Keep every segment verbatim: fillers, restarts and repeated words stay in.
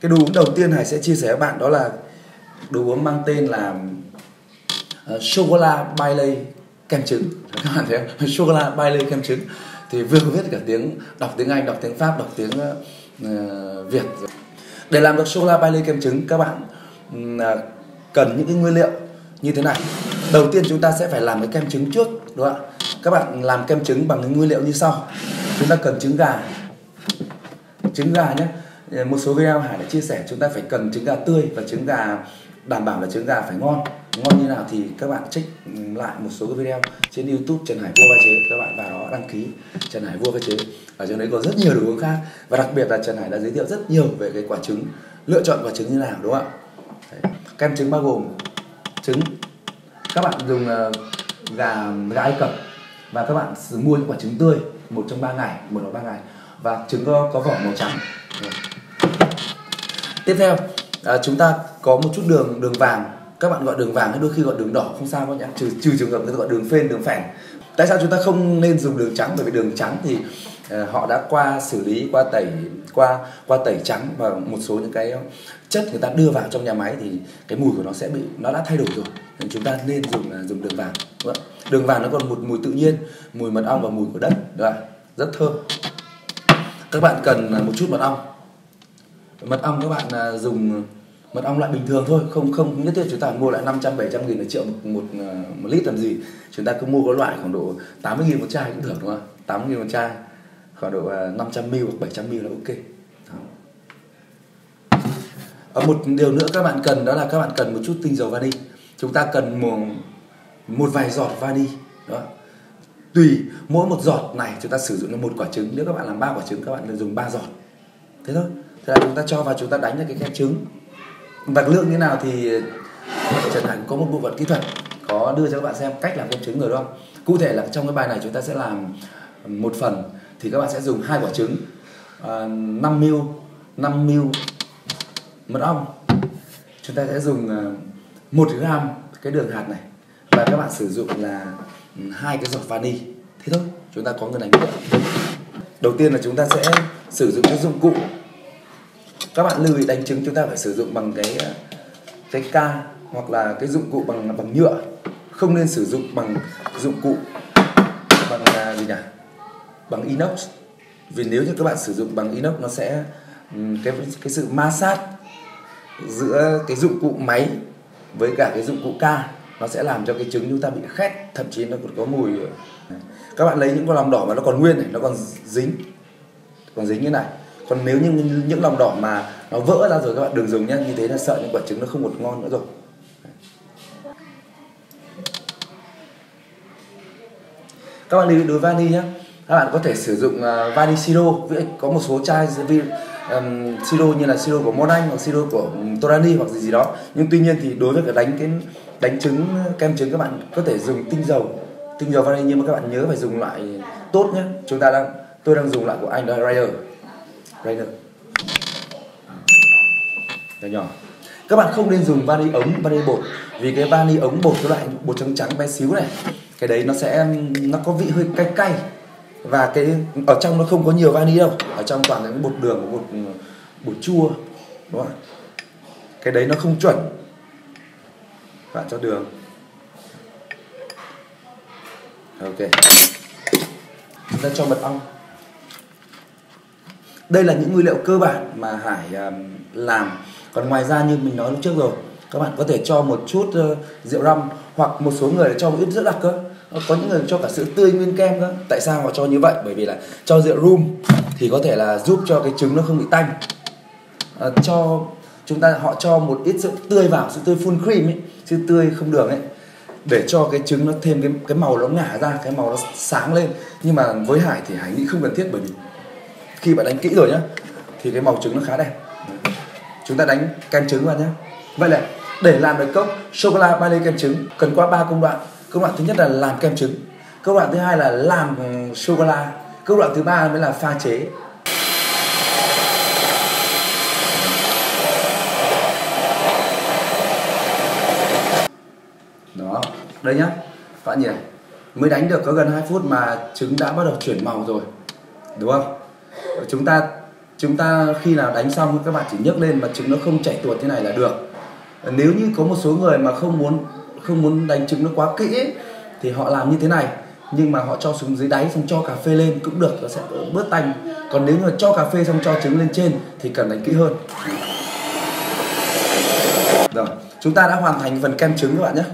Cái đồ uống đầu tiên Hải sẽ chia sẻ với bạn đó là đồ uống mang tên là uh, sô-cô-la Baileys kem trứng. Các bạn thấy không? Sô-cô-la Baileys kem trứng. Thì vừa viết cả tiếng, đọc tiếng Anh, đọc tiếng Pháp, đọc tiếng uh, Việt. Để làm được sô-cô-la Baileys kem trứng, các bạn uh, cần những cái nguyên liệu như thế này. Đầu tiên chúng ta sẽ phải làm cái kem trứng trước, đúng không ạ? Các bạn làm kem trứng bằng những nguyên liệu như sau. Chúng ta cần trứng gà, trứng gà nhé. Một số video Hải đã chia sẻ chúng ta phải cần trứng gà tươi và trứng gà đảm bảo là trứng gà phải ngon. Ngon như nào thì các bạn check lại một số cái video trên YouTube Trần Hải Vua Pha Chế, các bạn vào đó đăng ký Trần Hải Vua Pha Chế. Ở trong đấy có rất nhiều đồ uống khác và đặc biệt là Trần Hải đã giới thiệu rất nhiều về cái quả trứng, lựa chọn quả trứng như nào, đúng không ạ? Kem trứng bao gồm trứng, các bạn dùng gà gà Ai Cập và các bạn mua những quả trứng tươi một trong ba ngày, một hoặc ba ngày và trứng có, có vỏ màu trắng. Tiếp theo à, chúng ta có một chút đường đường vàng, các bạn gọi đường vàng hay đôi khi gọi đường đỏ không sao các nhá, trừ trừ trường hợp người ta gọi đường phên, đường phèn. Tại sao chúng ta không nên dùng đường trắng? Bởi vì đường trắng thì à, họ đã qua xử lý, qua tẩy, qua qua tẩy trắng và một số những cái chất người ta đưa vào trong nhà máy thì cái mùi của nó sẽ bị, nó đã thay đổi rồi, nên chúng ta nên dùng à, dùng đường vàng. Đường vàng nó còn một mùi tự nhiên, mùi mật ong và mùi của đất, đúng không? Rất thơm. Các bạn cần à, một chút mật ong. Mật ong các bạn à, dùng mật ong loại bình thường thôi, không không nhất thiết chúng ta mua lại năm trăm, bảy trăm nghìn, một triệu một, một, một lít làm gì. Chúng ta cứ mua có loại khoảng độ tám mươi nghìn một chai cũng được, đúng không? tám mươi nghìn một chai, khoảng độ năm trăm mi li lít hoặc bảy trăm mi li lít là ok. Đó. Một điều nữa các bạn cần đó là các bạn cần một chút tinh dầu vani. Chúng ta cần một, một vài giọt vani. Đó. Tùy mỗi một giọt này chúng ta sử dụng là một quả trứng, nếu các bạn làm ba quả trứng các bạn dùng ba giọt. Thế thôi. Thế là chúng ta cho vào, chúng ta đánh ra cái kem trứng. Vạch lượng như nào thì Trần Hải có một bộ phận kỹ thuật có đưa cho các bạn xem cách làm kem trứng rồi, đúng không? Cụ thể là trong cái bài này chúng ta sẽ làm một phần thì các bạn sẽ dùng hai quả trứng, năm mi li lít mật ong, chúng ta sẽ dùng một gram cái đường hạt này và các bạn sử dụng là hai cái giọt vani. Thế thôi, chúng ta có người đánh được. Đầu tiên là chúng ta sẽ sử dụng các dụng cụ. Các bạn lưu ý đánh trứng chúng ta phải sử dụng bằng cái cái ca hoặc là cái dụng cụ bằng bằng nhựa, không nên sử dụng bằng dụng cụ bằng gì nhỉ? Bằng inox. Vì nếu như các bạn sử dụng bằng inox nó sẽ cái cái sự ma sát giữa cái dụng cụ máy với cả cái dụng cụ ca nó sẽ làm cho cái trứng chúng ta bị khét, thậm chí nó còn có mùi. Các bạn lấy những con lòng đỏ mà nó còn nguyên này, nó còn dính, còn dính như này. Còn nếu như những lòng đỏ mà nó vỡ ra rồi các bạn đừng dùng nhé, như thế là sợ những quả trứng nó không còn ngon nữa rồi. Các bạn lưu ý đối với vani nhé, các bạn có thể sử dụng vani siro, có một số chai um, siro như là siro của Monarch hoặc siro của Torani hoặc gì gì đó. Nhưng tuy nhiên thì đối với cái đánh cái đánh trứng kem trứng các bạn có thể dùng tinh dầu tinh dầu vani, nhưng mà các bạn nhớ phải dùng loại tốt nhé. Chúng ta đang tôi đang dùng loại của anh đó là Rayer. Rayer. Nhỏ nhỏ. Các bạn không nên dùng vani ống, vani bột, vì cái vani ống bột cái loại bột trắng trắng bé xíu này, cái đấy nó sẽ nó có vị hơi cay cay và cái ở trong nó không có nhiều vani đâu, ở trong toàn là cái bột đường, bột bột chua, đúng không? Cái đấy nó không chuẩn. Bạn cho đường. Ok. Chúng ta cho mật ong. Đây là những nguyên liệu cơ bản mà Hải làm. Còn ngoài ra như mình nói lúc trước rồi, các bạn có thể cho một chút rượu rum hoặc một số người cho một ít sữa đặc cơ. Có những người cho cả sữa tươi nguyên kem cơ. Tại sao họ cho như vậy? Bởi vì là cho rượu rum thì có thể là giúp cho cái trứng nó không bị tanh. À, cho chúng ta họ cho một ít sữa tươi vào, sữa tươi full cream ấy, sữa tươi không đường ấy, để cho cái trứng nó thêm cái cái màu nó ngả ra, cái màu nó sáng lên. Nhưng mà với Hải thì Hải nghĩ không cần thiết, bởi vì khi bạn đánh kỹ rồi nhá thì cái màu trứng nó khá đẹp. Chúng ta đánh kem trứng vào nhá. Vậy là để làm được cốc sô-cô-la Baileys kem trứng cần qua ba công đoạn. Công đoạn thứ nhất là làm kem trứng, công đoạn thứ hai là làm sô-cô-la, công đoạn thứ ba mới là pha chế. Đó, đây nhá, các bạn nhìn này. mới đánh được có gần hai phút mà trứng đã bắt đầu chuyển màu rồi, đúng không? Chúng ta chúng ta khi nào đánh xong các bạn chỉ nhấc lên mà trứng nó không chảy tuột thế này là được. Nếu như có một số người mà không muốn không muốn đánh trứng nó quá kỹ ấy, thì họ làm như thế này, nhưng mà họ cho xuống dưới đáy xong cho cà phê lên cũng được, nó sẽ bớt tanh. Còn nếu mà cho cà phê xong cho trứng lên trên thì cần đánh kỹ hơn. Rồi, chúng ta đã hoàn thành phần kem trứng các bạn nhé.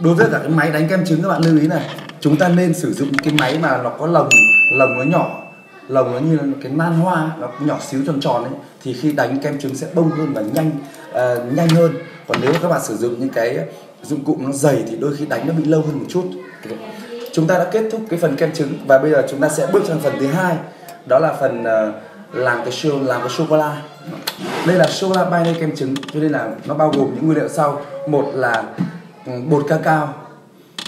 Đối với cả cái máy đánh kem trứng các bạn lưu ý này, chúng ta nên sử dụng cái máy mà nó có lồng, lồng nó nhỏ, lồng nó như cái nan hoa, nó nhỏ xíu tròn tròn ấy, thì khi đánh kem trứng sẽ bông hơn và nhanh uh, nhanh hơn. Còn nếu các bạn sử dụng những cái dụng cụ nó dày thì đôi khi đánh nó bị lâu hơn một chút. Chúng ta đã kết thúc cái phần kem trứng và bây giờ chúng ta sẽ bước sang phần thứ hai, đó là phần uh, làm cái sô làm cái sô cô la. Đây là sô cô la Baileys kem trứng, cho nên là nó bao gồm những nguyên liệu sau: một là bột cacao,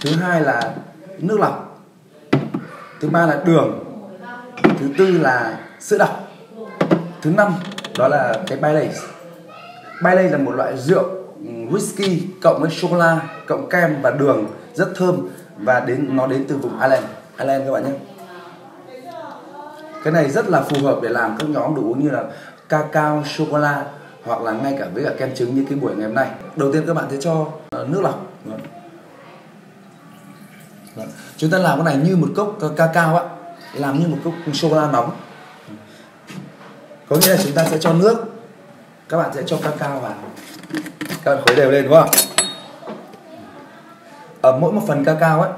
thứ hai là nước lọc, thứ ba là đường, thứ tư là sữa đặc, thứ năm đó là cái Baileys. Baileys là một loại rượu whisky cộng với sô cô la cộng kem và đường rất thơm, và đến nó đến từ vùng Ireland, Ireland các bạn nhé. Cái này rất là phù hợp để làm các nhóm đồ uống như là cacao, sô cô la, hoặc là ngay cả với cả kem trứng như cái buổi ngày hôm nay. Đầu tiên các bạn sẽ cho nước lọc. Chúng ta làm cái này như một cốc cacao á, làm như một cốc sô cô la nóng. Có nghĩa là chúng ta sẽ cho nước, các bạn sẽ cho cacao vào, các bạn khuấy đều lên, đúng không? Ở mỗi một phần cacao ấy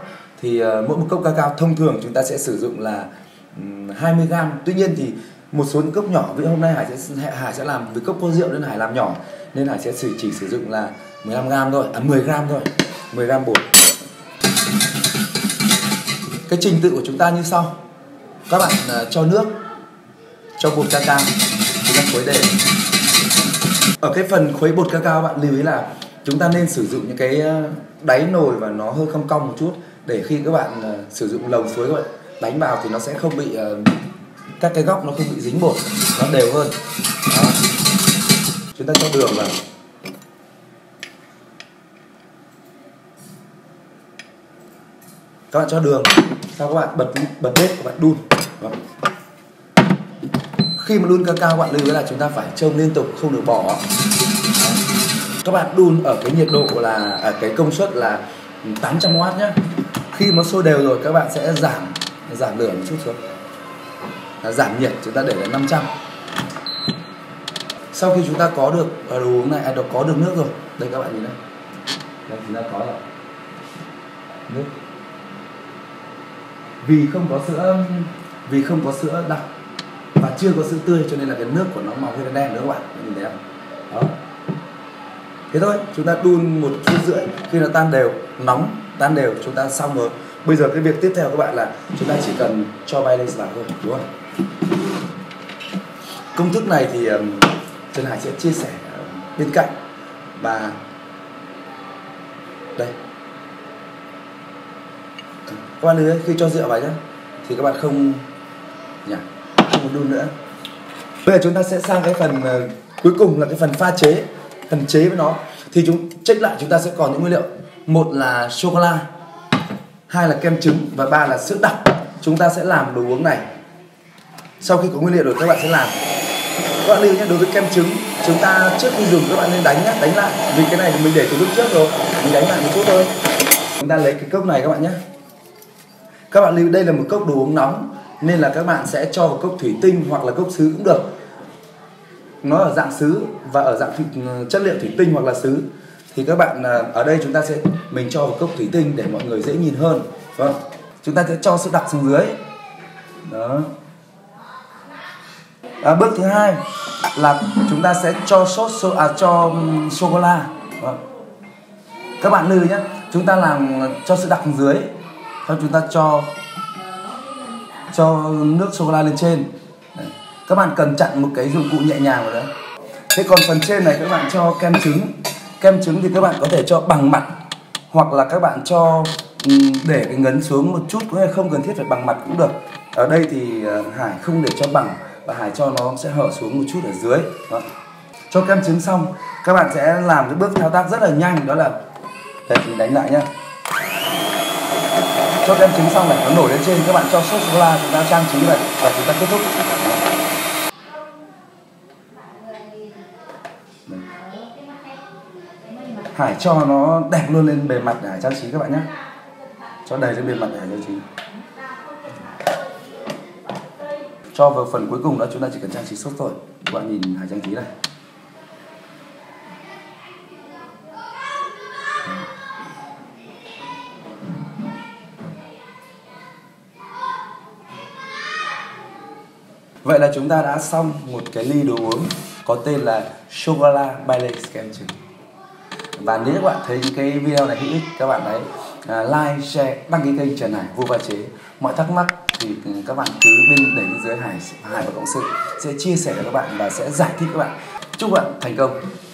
thì mỗi một cốc cacao thông thường chúng ta sẽ sử dụng là hai mươi gram. Tuy nhiên thì một số những cốc nhỏ, vì hôm nay Hải sẽ Hải sẽ làm với cốc có rượu nên Hải làm nhỏ, nên Hải sẽ chỉ, chỉ sử dụng là mười lăm gram thôi, à mười gram thôi, mười gram bột. Cái trình tự của chúng ta như sau. Các bạn uh, cho nước, cho bột cacao, chúng ta khuấy đều. Ở cái phần khuấy bột cacao bạn lưu ý là chúng ta nên sử dụng những cái đáy nồi và nó hơi cong cong một chút, để khi các bạn uh, sử dụng lồng suối các bạn đánh vào thì nó sẽ không bị uh, các cái góc nó không bị dính bột, nó đều hơn. Đó. Chúng ta cho đường vào. Các bạn cho đường, sau các bạn bật bật bếp, các bạn đun. Đó. Khi mà đun cacao các bạn lưu ý là chúng ta phải trông liên tục, không được bỏ. Đó. Các bạn đun ở cái nhiệt độ là ở cái công suất là tám trăm oát nhé. Khi nó sôi đều rồi các bạn sẽ giảm giảm lửa một chút xuống. Là giảm nhiệt, chúng ta để là năm trăm. Sau khi chúng ta có được đồ uống này, à, có được nước rồi. Đây các bạn nhìn đây. Đây chúng ta có rồi. Nước. Vì không có sữa vì không có sữa đặc và chưa có sữa tươi cho nên là cái nước của nó màu hơi đen nữa các bạn. Nhìn thấy không? Đó. Thế thôi, chúng ta đun một chút rưỡi, khi nó tan đều, nóng, tan đều chúng ta xong rồi. Bây giờ cái việc tiếp theo các bạn là chúng ta chỉ cần cho Baileys vào thôi, đúng không? Công thức này thì um, Trần Hải sẽ chia sẻ uh, bên cạnh. Và đây, các bạn lưu ý khi cho rượu vào nhé, thì các bạn không nhỉ, không đun nữa. Bây giờ chúng ta sẽ sang cái phần uh, cuối cùng là cái phần pha chế. Phần chế với nó thì chúng check lại, chúng ta sẽ còn những nguyên liệu: một là sô cô la, hai là kem trứng và ba là sữa đặc. Chúng ta sẽ làm đồ uống này. Sau khi có nguyên liệu rồi các bạn sẽ làm. Các bạn lưu nhé, đối với kem trứng, chúng ta trước khi dùng các bạn nên đánh nhé, đánh lại. Vì cái này mình để từ lúc trước rồi, mình đánh lại một chút thôi. Chúng ta lấy cái cốc này các bạn nhé. Các bạn lưu đây là một cốc đồ uống nóng, nên là các bạn sẽ cho vào cốc thủy tinh hoặc là cốc sứ cũng được. Nó ở dạng sứ và ở dạng thủy, chất liệu thủy tinh hoặc là sứ. Thì các bạn ở đây chúng ta sẽ mình cho vào cốc thủy tinh để mọi người dễ nhìn hơn. Vâng. Chúng ta sẽ cho sữa đặc xuống dưới. Đó. À, bước thứ hai là chúng ta sẽ cho sốt so, à, cho sô cô la. Các bạn lưu nhé, chúng ta làm cho sữa đặc xuống dưới, sau chúng ta cho cho nước sô cô la lên trên. Đấy. Các bạn cần chặn một cái dụng cụ nhẹ nhàng vào đấy. Thế còn phần trên này các bạn cho kem trứng. Kem trứng thì các bạn có thể cho bằng mặt, hoặc là các bạn cho để cái ngấn xuống một chút, không cần thiết phải bằng mặt cũng được. Ở đây thì Hải không để cho bằng, và Hải cho nó sẽ hở xuống một chút ở dưới. Đó. Cho kem trứng xong, các bạn sẽ làm cái bước thao tác rất là nhanh, đó là đây, mình đánh lại nhá. Cho kem trứng xong này, nó nổi lên trên, các bạn cho sốt sô la, chúng ta trang trí vậy và chúng ta kết thúc. Hải cho nó đẹp luôn lên bề mặt để Hải trang trí các bạn nhé. Cho đầy lên bề mặt để Hải trang trí. Cho vào phần cuối cùng đó, chúng ta chỉ cần trang trí sốt thôi. Các bạn nhìn Hải trang trí đây. Vậy là chúng ta đã xong một cái ly đồ uống có tên là Chocolat Baileys kem trứng. Và nếu các bạn thấy cái video này hữu ích, các bạn hãy like, share, đăng ký kênh Trần Hải Vua Pha Chế. Mọi thắc mắc thì các bạn cứ bên để bên dưới Hải Hải và Cộng sự sẽ chia sẻ cho các bạn và sẽ giải thích các bạn. Chúc các bạn thành công.